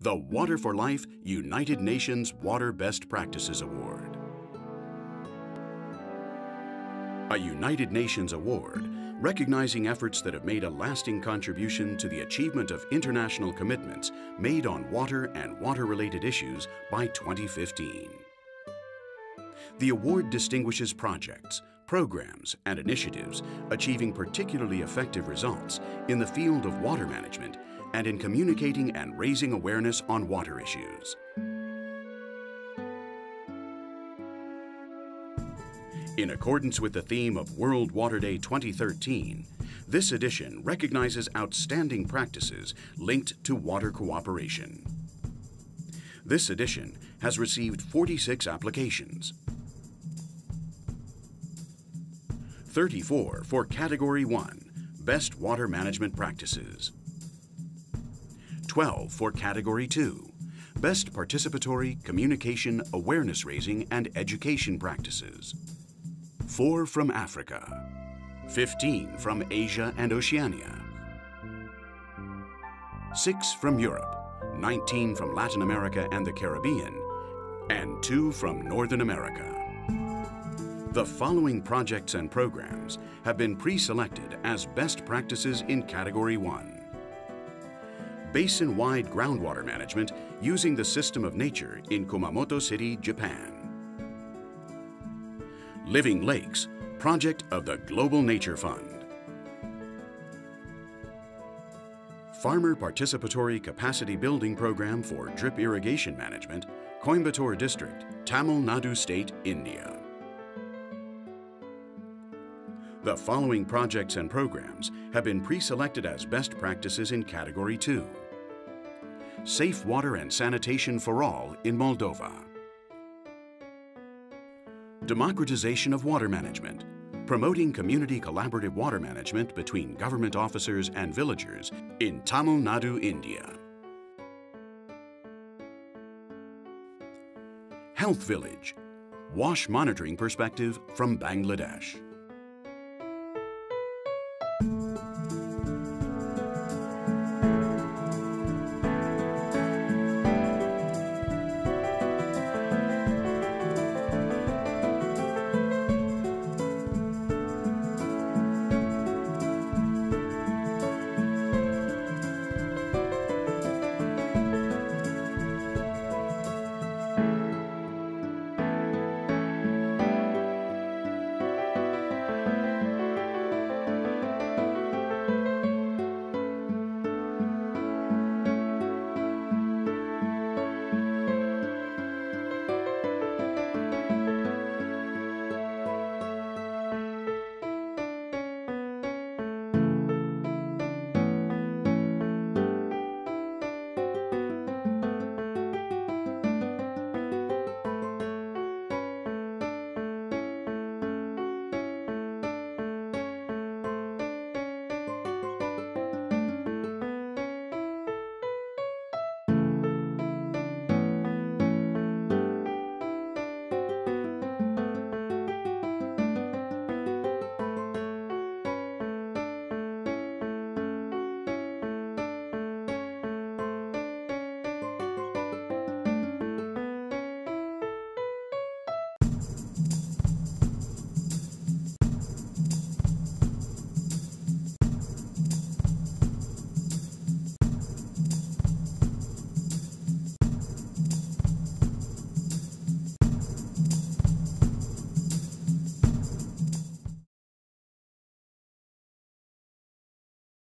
the Water for Life United Nations Water Best Practices Award. A United Nations Award recognizing efforts that have made a lasting contribution to the achievement of international commitments made on water and water-related issues by 2015. The award distinguishes projects, programs, and initiatives achieving particularly effective results in the field of water management and in communicating and raising awareness on water issues. In accordance with the theme of World Water Day 2013, this edition recognizes outstanding practices linked to water cooperation. This edition has received 46 applications, 34 for Category 1, Best Water Management Practices, 12 for Category 2, Best Participatory Communication, Awareness Raising and Education Practices, 4 from Africa, 15 from Asia and Oceania, 6 from Europe, 19 from Latin America and the Caribbean, and 2 from Northern America. The following projects and programs have been pre-selected as best practices in Category 1. Basin-wide groundwater management using the system of nature in Kumamoto City, Japan. Living Lakes, project of the Global Nature Fund. Farmer Participatory Capacity Building Program for Drip Irrigation Management, Coimbatore District, Tamil Nadu State, India. The following projects and programs have been pre-selected as best practices in Category 2. Safe Water and Sanitation for All in Moldova. Democratization of Water Management, promoting community collaborative water management between government officers and villagers in Tamil Nadu, India. Health Village, wash monitoring perspective from Bangladesh.